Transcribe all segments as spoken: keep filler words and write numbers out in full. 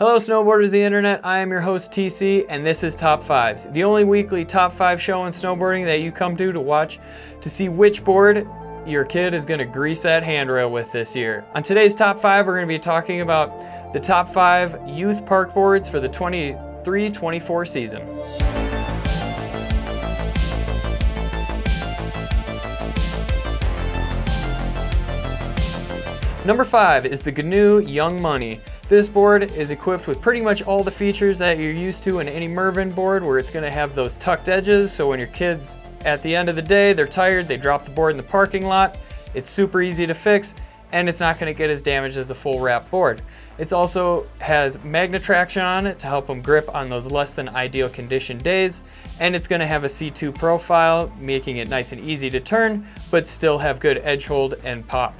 Hello snowboarders of the internet, I am your host T C and this is Top Fives, the only weekly top five show in snowboarding that you come to to watch to see which board your kid is going to grease that handrail with this year. On today's top five, we're going to be talking about the top five youth park boards for the twenty-three twenty-four season. Number five is the G N U Young Money. This board is equipped with pretty much all the features that you're used to in any Mervin board, where it's gonna have those tucked edges, so when your kids, at the end of the day, they're tired, they drop the board in the parking lot, it's super easy to fix, and it's not gonna get as damaged as a full wrap board. It also has magnetraction on it to help them grip on those less than ideal condition days, and it's gonna have a C two profile, making it nice and easy to turn, but still have good edge hold and pop.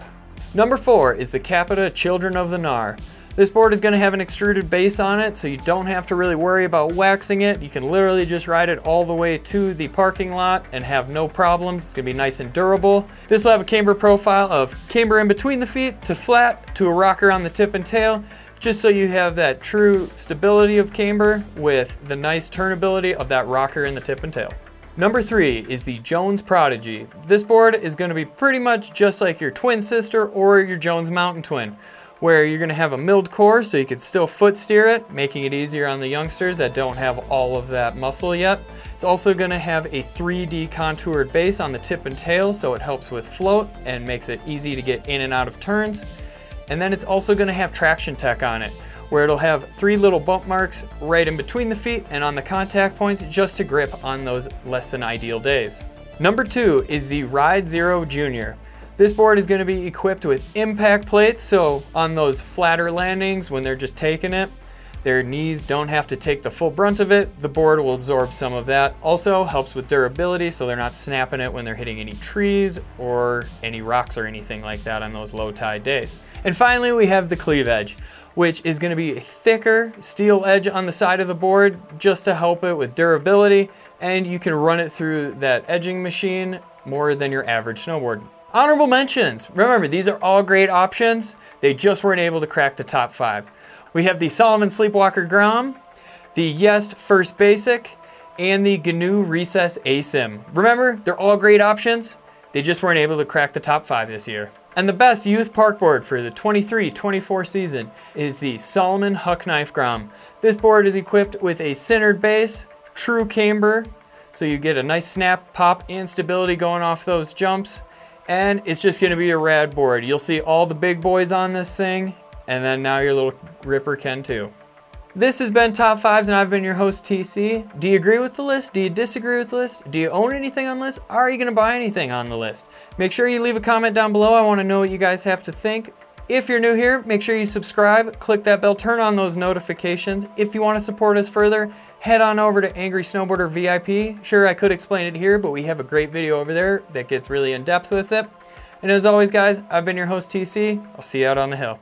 Number four is the Capita Children of the Gnar. This board is going to have an extruded base on it, so you don't have to really worry about waxing it. You can literally just ride it all the way to the parking lot and have no problems. It's going to be nice and durable. This will have a camber profile of camber in between the feet to flat to a rocker on the tip and tail, just so you have that true stability of camber with the nice turnability of that rocker in the tip and tail. Number three is the Jones Prodigy. This board is going to be pretty much just like your twin sister or your Jones Mountain Twin, where you're going to have a milled core so you can still foot steer it, making it easier on the youngsters that don't have all of that muscle yet. It's also going to have a three D contoured base on the tip and tail, so it helps with float and makes it easy to get in and out of turns. And then it's also going to have traction tech on it, where it'll have three little bump marks right in between the feet and on the contact points just to grip on those less than ideal days. Number two is the Ride Zero Junior. This board is going to be equipped with impact plates, so on those flatter landings when they're just taking it, their knees don't have to take the full brunt of it. The board will absorb some of that. Also helps with durability, so they're not snapping it when they're hitting any trees or any rocks or anything like that on those low tide days. And finally, we have the cleavage, which is going to be a thicker steel edge on the side of the board just to help it with durability, and you can run it through that edging machine more than your average snowboard. Honorable mentions. Remember, these are all great options. They just weren't able to crack the top five. We have the Salomon Sleepwalker Grom, the Yes First Basic, and the Gnu Recess Asym. Remember, they're all great options. They just weren't able to crack the top five this year. And the best youth park board for the twenty-three twenty-four season is the Salomon Huck Knife Grom. This board is equipped with a centered base, true camber, so you get a nice snap, pop, and stability going off those jumps. And it's just going to be a rad board. You'll see all the big boys on this thing, and then now your little ripper can too. This has been Top Fives, and I've been your host, T C. Do you agree with the list? Do you disagree with the list? Do you own anything on the list? Are you gonna buy anything on the list? Make sure you leave a comment down below. I wanna know what you guys have to think. If you're new here, make sure you subscribe, click that bell, turn on those notifications. If you wanna support us further, head on over to Angry Snowboarder V I P. Sure, I could explain it here, but we have a great video over there that gets really in depth with it. And as always, guys, I've been your host, T C. I'll see you out on the hill.